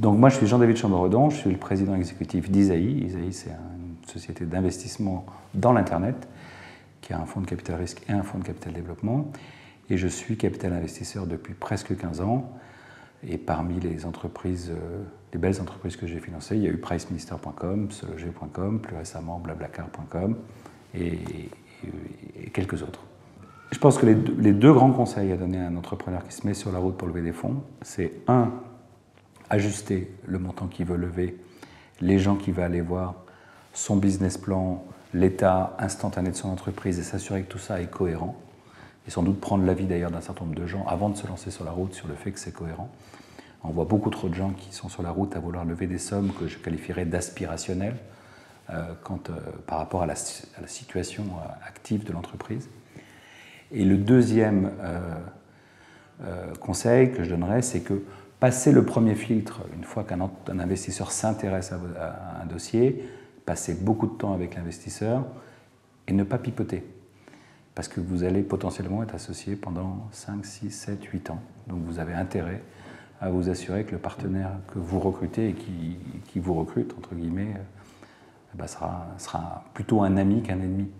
Donc moi je suis Jean-David Chamboredon, je suis le président exécutif d'ISAI. ISAI c'est une société d'investissement dans l'Internet qui a un fonds de capital risque et un fonds de capital développement. Et je suis capital investisseur depuis presque 15 ans. Et parmi les entreprises, les belles entreprises que j'ai financées, il y a eu PriceMinister.com, Seloger.com, plus récemment BlablaCar.com et quelques autres. Je pense que les deux grands conseils à donner à un entrepreneur qui se met sur la route pour lever des fonds, c'est un, ajuster le montant qu'il veut lever, les gens qu'il va aller voir, son business plan, l'état instantané de son entreprise et s'assurer que tout ça est cohérent. Et sans doute prendre l'avis d'ailleurs d'un certain nombre de gens avant de se lancer sur la route sur le fait que c'est cohérent. On voit beaucoup trop de gens qui sont sur la route à vouloir lever des sommes que je qualifierais d'aspirationnelles par rapport à la situation active de l'entreprise. Et le deuxième conseil que je donnerais, c'est que passer le premier filtre, une fois qu'un investisseur s'intéresse à un dossier, passer beaucoup de temps avec l'investisseur et ne pas pipoter. Parce que vous allez potentiellement être associé pendant 5, 6, 7, 8 ans. Donc vous avez intérêt à vous assurer que le partenaire que vous recrutez et qui vous recrute, entre guillemets, sera plutôt un ami qu'un ennemi.